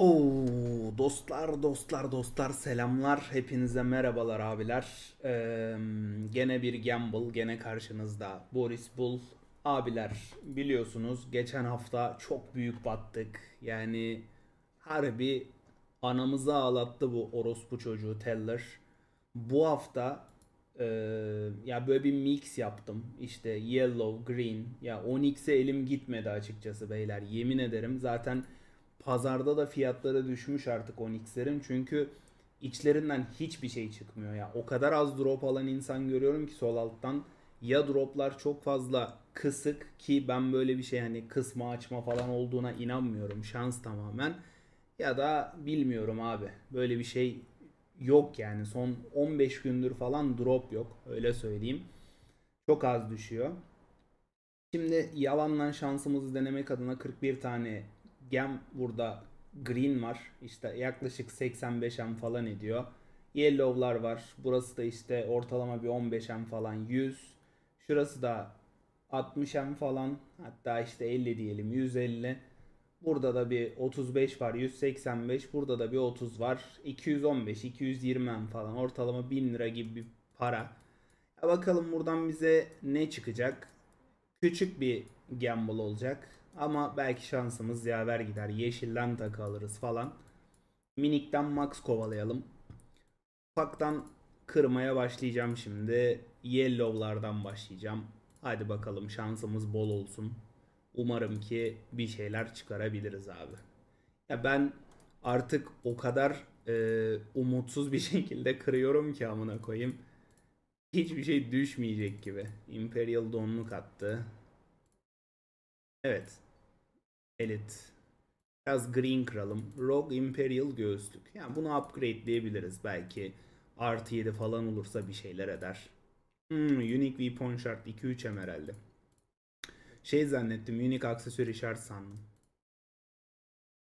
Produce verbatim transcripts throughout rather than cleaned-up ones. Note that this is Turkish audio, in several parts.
Oo, dostlar dostlar dostlar selamlar, hepinize merhabalar abiler. Ee, gene bir gamble, gene karşınızda Boris Bull. Abiler biliyorsunuz geçen hafta çok büyük battık. Yani harbi anamızı ağlattı bu orospu çocuğu Teller. Bu hafta e, ya böyle bir mix yaptım. İşte yellow, green, ya on x'e elim gitmedi açıkçası beyler, yemin ederim. Zaten pazarda da fiyatları düşmüş artık on x'lerin. Çünkü içlerinden hiçbir şey çıkmıyor ya. O kadar az drop alan insan görüyorum ki sol alttan. Ya droplar çok fazla kısık ki ben böyle bir şey, hani kısma açma falan olduğuna inanmıyorum. Şans tamamen. Ya da bilmiyorum abi. Böyle bir şey yok yani. Son on beş gündür falan drop yok. Öyle söyleyeyim. Çok az düşüyor. Şimdi yalandan şansımızı denemek adına kırk bir tane gem, burada green var. İşte yaklaşık seksen beş em falan ediyor. Yellow'lar var. Burası da işte ortalama bir on beş em falan, yüz. Şurası da altmış em falan. Hatta işte elli diyelim, yüz elli. Burada da bir otuz beş var, yüz seksen beş. Burada da bir otuz var, iki yüz on beş, iki yüz yirmi em falan. Ortalama bin lira gibi bir para. Ya bakalım buradan bize ne çıkacak. Küçük bir gamble olacak. Ama belki şansımız yaver gider. Yeşilden takı alırız falan. Minikten max kovalayalım. Ufaktan kırmaya başlayacağım şimdi. Yellow'lardan başlayacağım. Hadi bakalım şansımız bol olsun. Umarım ki bir şeyler çıkarabiliriz abi. Ya ben artık o kadar e, umutsuz bir şekilde kırıyorum ki amına koyayım. Hiçbir şey düşmeyecek gibi. Imperial donluk attı. Evet. Elite. Biraz green kıralım. Rogue Imperial göğüslük. Yani bunu upgrade'leyebiliriz belki. Artı yedi falan olursa bir şeyler eder. Hmm, Unique Weapon Shard iki üç em herhalde. Şey zannettim, Unique Accessory Shard sandım.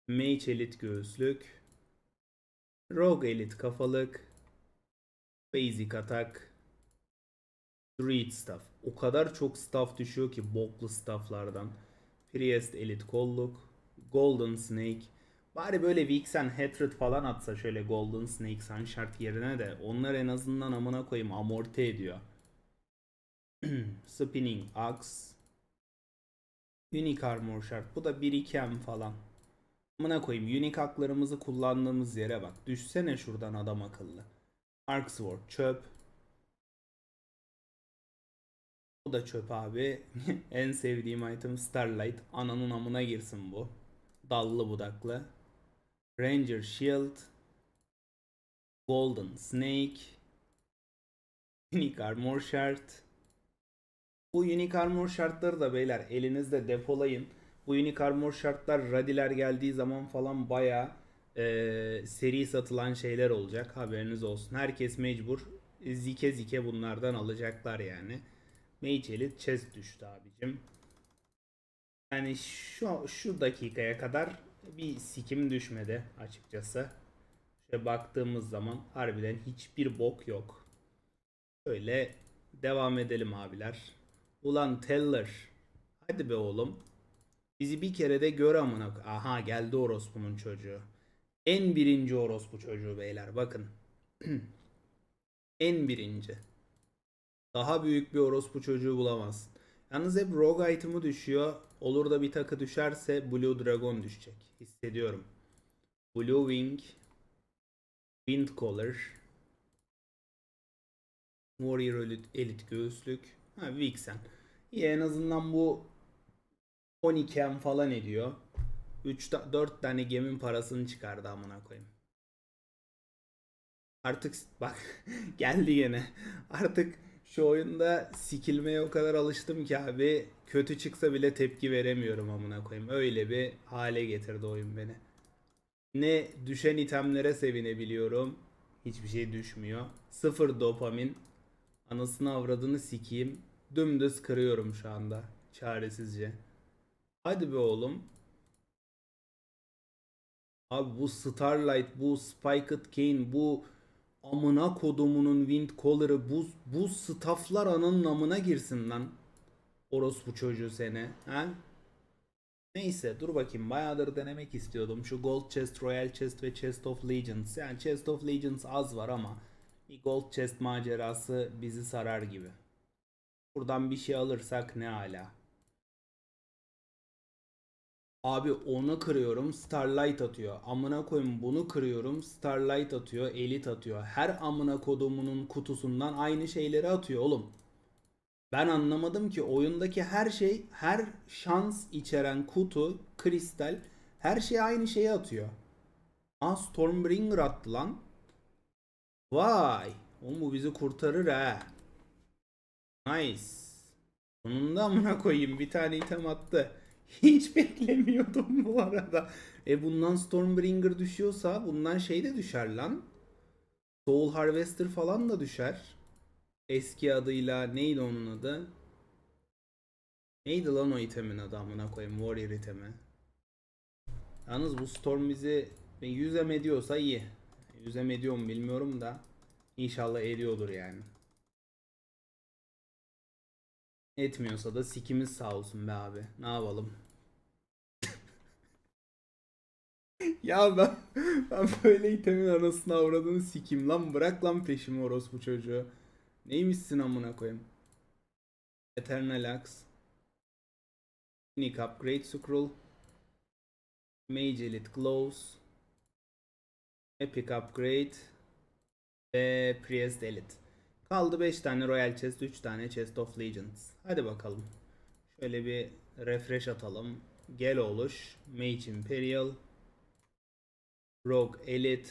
Mage Elite göğüslük. Rogue Elite kafalık. Basic atak. Street Staff. O kadar çok staff düşüyor ki boklu stafflardan. Priest Elite kolluk. Golden Snake. Bari böyle Vixen Hatred falan atsa şöyle, Golden Snake, Sun Shard yerine de. Onlar en azından amına koyayım amorti ediyor. Spinning Axe. Unique Armor Shard. Bu da bir iki em falan. Amına koyayım unique haklarımızı kullandığımız yere bak. Düşsene şuradan adam akıllı. Arksword çöp. Bu da çöp abi. En sevdiğim item Starlight. Ananın amına girsin bu. Dallı budaklı. Ranger Shield. Golden Snake. Unique Armor Shard. Bu Unique Armor Shard'ları da beyler elinizde depolayın. Bu Unique Armor Shard'lar radiler geldiği zaman falan bayağı e, seri satılan şeyler olacak. Haberiniz olsun. Herkes mecbur zike zike bunlardan alacaklar yani. Mage Elite Chest düştü abicim. Yani şu, şu dakikaya kadar bir sikim düşmedi açıkçası. Şöyle baktığımız zaman harbiden hiçbir bok yok. Öyle devam edelim abiler. Ulan Teller. Hadi be oğlum. Bizi bir kere de gör amına. Aha geldi orospunun çocuğu. En birinci orospu çocuğu beyler bakın. En birinci. Daha büyük bir orospu çocuğu bulamazsın. Yalnız hep rogue item'ı düşüyor. Olur da bir takı düşerse Blue Dragon düşecek. Hissediyorum. Blue Wing. Wind Collar. Warrior Elite, Elite göğüslük. Ha, Vixen. İyi, en azından bu on iki em falan ediyor. üç dört tane gemin parasını çıkardı amına koyayım. Artık bak geldi yine. Artık şu oyunda sikilmeye o kadar alıştım ki abi, kötü çıksa bile tepki veremiyorum amına koyayım. Öyle bir hale getirdi oyun beni. Ne düşen itemlere sevinebiliyorum. Hiçbir şey düşmüyor. Sıfır dopamin. Anasını avradını sikeyim. Dümdüz kırıyorum şu anda. Çaresizce. Hadi be oğlum. Abi bu Starlight, bu Spiked Cane, bu amına kodumunun Wind Collar'ı, bu, bu stafflar ananın amına girsin lan. Orospu çocuğu sene. He? Neyse dur bakayım, bayağıdır denemek istiyordum. Şu Gold Chest, Royal Chest ve Chest of Legends. Yani Chest of Legends az var ama bir Gold Chest macerası bizi sarar gibi. Buradan bir şey alırsak ne ala. Abi onu kırıyorum, Starlight atıyor. Amına koyayım, bunu kırıyorum, Starlight atıyor, Elite atıyor. Her amına kodumunun kutusundan aynı şeyleri atıyor oğlum. Ben anlamadım ki oyundaki her şey, her şans içeren kutu, kristal, her şey aynı şeyi atıyor. Aa, Stormbringer attı lan. Vay. Oğlum bu bizi kurtarır he. Nice. Sonunda amına koyayım bir tane item attı. Hiç beklemiyordum bu arada. E bundan Stormbringer düşüyorsa bundan şey de düşer lan. Soul Harvester falan da düşer. Eski adıyla neydi onun adı? Neydi lan o itemin adı amına koyayım, Warrior itemi. Yalnız bu Storm bizi yüzem ediyorsa iyi. Yüzem ediyor mu bilmiyorum da. İnşallah ediyordur yani. Etmiyorsa da sikimiz sağ olsun be abi. Ne yapalım? Ya ben, ben böyle itemin arasına uğradığını sikim lan. Bırak lan peşimi orospu çocuğu. Neymişsin amına koyayım? Eternal Lux, Unique Upgrade Scroll, Mage Elite Gloves, Epic Upgrade ve Priest Elite. Kaldı beş tane Royal Chest, üç tane Chest of Legends. Hadi bakalım. Şöyle bir refresh atalım. Gel oluş, Mage Imperial, Rogue Elite,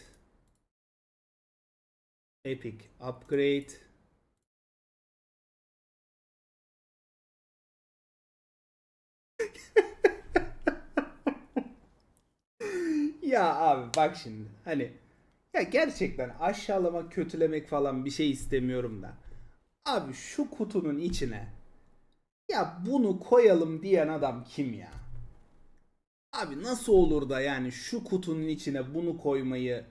Epic Upgrade, ya abi bak şimdi hani ya gerçekten aşağılamak, kötülemek falan bir şey istemiyorum da abi şu kutunun içine ya bunu koyalım diyen adam kim ya? Abi nasıl olur da yani şu kutunun içine bunu koymayı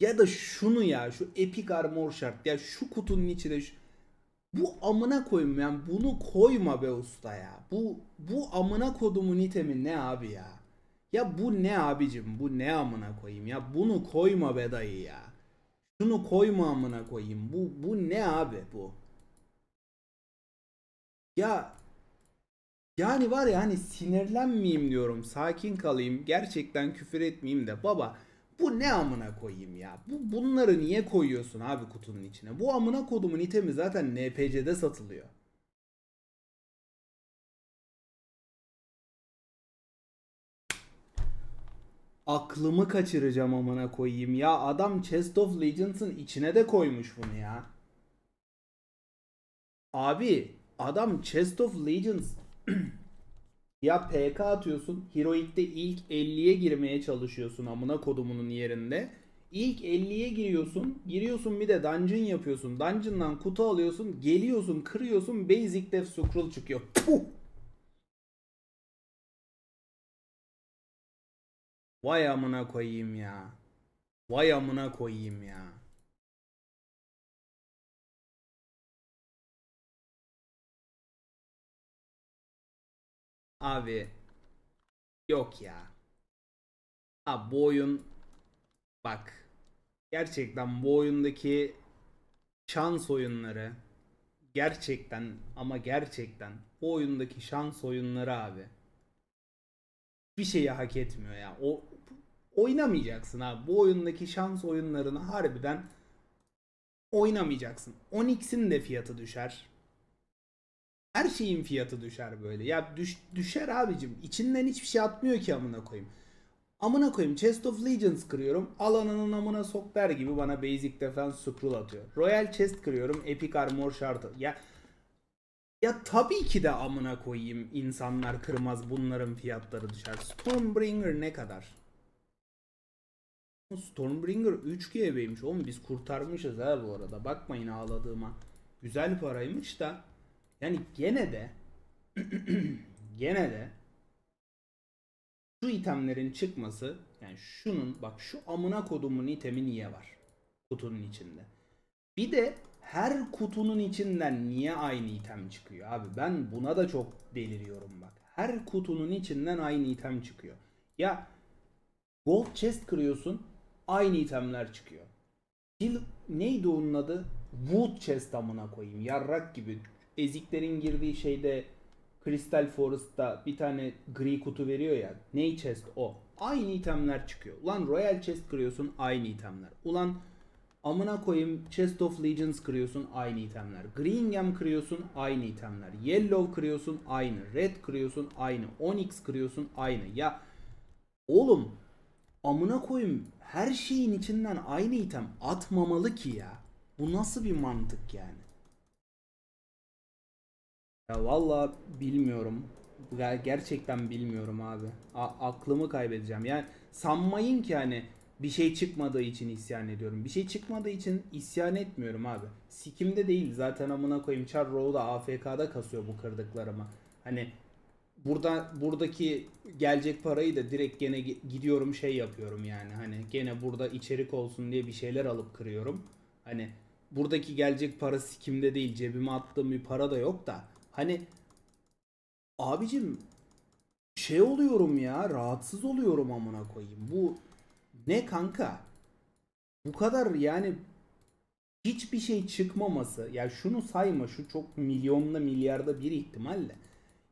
ya da şunu ya şu Epic Armor Shard ya şu kutunun içine şu... Bu amına koyayım yani bunu koyma be usta ya. Bu bu amına kodumun itemi ne abi ya? Ya bu ne abicim? Bu ne amına koyayım? Ya bunu koyma be dayı ya. Şunu koyma amına koyayım. Bu bu ne abi bu? Ya yani var ya hani sinirlenmeyeyim diyorum. Sakin kalayım. Gerçekten küfür etmeyeyim de baba bu ne amına koyayım ya? Bu bunları niye koyuyorsun abi kutunun içine? Bu amına kodumun itemi zaten N P C'de satılıyor. Aklımı kaçıracağım amına koyayım ya, adam Chest of Legends'ın içine de koymuş bunu ya. Abi adam Chest of Legends ya P K atıyorsun, Heroic'te ilk elliye girmeye çalışıyorsun amına kodumunun yerinde. İlk elliye giriyorsun, giriyorsun bir de dungeon yapıyorsun, dungeon'dan kutu alıyorsun, geliyorsun kırıyorsun, Basic Death Scroll çıkıyor. Puh! Vay amına koyayım ya. Vay amına koyayım ya. Abi. Yok ya. Ha bu oyun. Bak. Gerçekten bu oyundaki şans oyunları. Gerçekten ama gerçekten. Bu oyundaki şans oyunları abi. Bir şeyi hak etmiyor ya. O oynamayacaksın abi. Bu oyundaki şans oyunlarını harbiden oynamayacaksın. on x'in de fiyatı düşer. Her şeyin fiyatı düşer böyle. Ya düş, düşer abicim. İçinden hiçbir şey atmıyor ki amına koyayım. Amına koyayım Chest of Legends kırıyorum. Alanının amına sok der gibi bana Basic Defense Scroll atıyor. Royal Chest kırıyorum. Epic Armor Shard. Ya Ya tabii ki de amına koyayım insanlar kırmaz, bunların fiyatları düşer. Stormbringer ne kadar? Stormbringer üç G B'ymiş oğlum, biz kurtarmışız ha bu arada, bakmayın ağladığıma. Güzel paraymış da yani gene de gene de şu itemlerin çıkması yani şunun bak şu amına kodumun itemi niye var kutunun içinde? Bir de her kutunun içinden niye aynı item çıkıyor abi? Ben buna da çok deliriyorum bak. her kutunun içinden aynı item çıkıyor. Ya Gold Chest kırıyorsun, aynı itemler çıkıyor. Dil, neydi onun adı? Wood Chest amına koyayım. Yarrak gibi. Eziklerin girdiği şeyde, Crystal Forest'ta bir tane gri kutu veriyor ya. Ney chest o? Aynı itemler çıkıyor. Ulan Royal Chest kırıyorsun, aynı itemler. Ulan amına koyayım Chest of Legends kırıyorsun, aynı itemler. Greenham kırıyorsun, aynı itemler. Yellow kırıyorsun, aynı. Red kırıyorsun, aynı. Onyx kırıyorsun, aynı. Ya oğlum amına koyayım, her şeyin içinden aynı item atmamalı ki ya. Bu nasıl bir mantık yani? Ya vallahi bilmiyorum. Gerçekten bilmiyorum abi. A aklımı kaybedeceğim. Yani sanmayın ki hani bir şey çıkmadığı için isyan ediyorum. Bir şey çıkmadığı için isyan etmiyorum abi. Sikimde değil zaten amına koyayım. Charrow da A F K'da kasıyor bu kırdıklarıma. Hani burada buradaki gelecek parayı da direkt gene gidiyorum şey yapıyorum yani. Hani gene burada içerik olsun diye bir şeyler alıp kırıyorum. Hani buradaki gelecek para sikimde değil. Cebime attığım bir para da yok da. Hani abicim şey oluyorum ya, rahatsız oluyorum amına koyayım. Bu ne kanka? Bu kadar yani hiçbir şey çıkmaması. Ya yani şunu sayma, şu çok milyonla milyarda bir ihtimalle.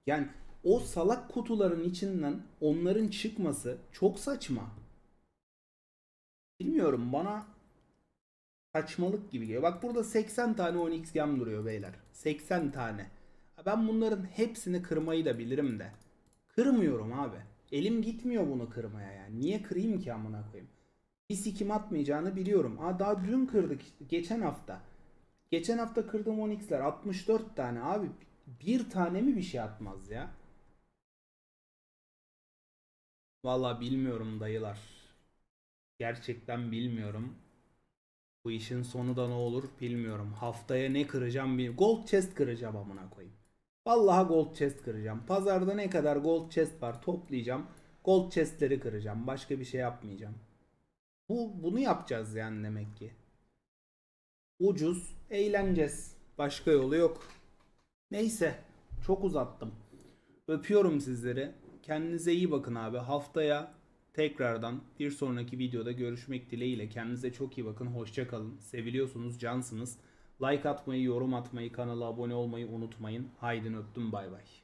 Yani o salak kutuların içinden onların çıkması çok saçma. Bilmiyorum, bana saçmalık gibi geliyor. Bak burada seksen tane on X gem duruyor beyler. seksen tane. Ben bunların hepsini kırmayı da bilirim de. Kırmıyorum abi. Elim gitmiyor bunu kırmaya yani. Niye kırayım ki amına koyayım? Bir sikim atmayacağını biliyorum. Aa, daha dün kırdık işte. Geçen hafta. Geçen hafta kırdığım on X'ler altmış dört tane abi. Bir tane mi bir şey atmaz ya? Vallahi bilmiyorum dayılar. Gerçekten bilmiyorum. Bu işin sonu da ne olur bilmiyorum. Haftaya ne kıracağım bilmiyorum. Gold Chest kıracağım amına koyayım. Vallahi Gold Chest kıracağım. Pazarda ne kadar Gold Chest var toplayacağım. Gold Chest'leri kıracağım. Başka bir şey yapmayacağım. Bu, bunu yapacağız yani demek ki. Ucuz eğleneceğiz. Başka yolu yok. Neyse, çok uzattım. Öpüyorum sizleri. Kendinize iyi bakın abi. Haftaya tekrardan bir sonraki videoda görüşmek dileğiyle. Kendinize çok iyi bakın. Hoşça kalın. Seviliyorsunuz, cansınız. Like atmayı, yorum atmayı, kanala abone olmayı unutmayın. Haydi öptüm, bay bay.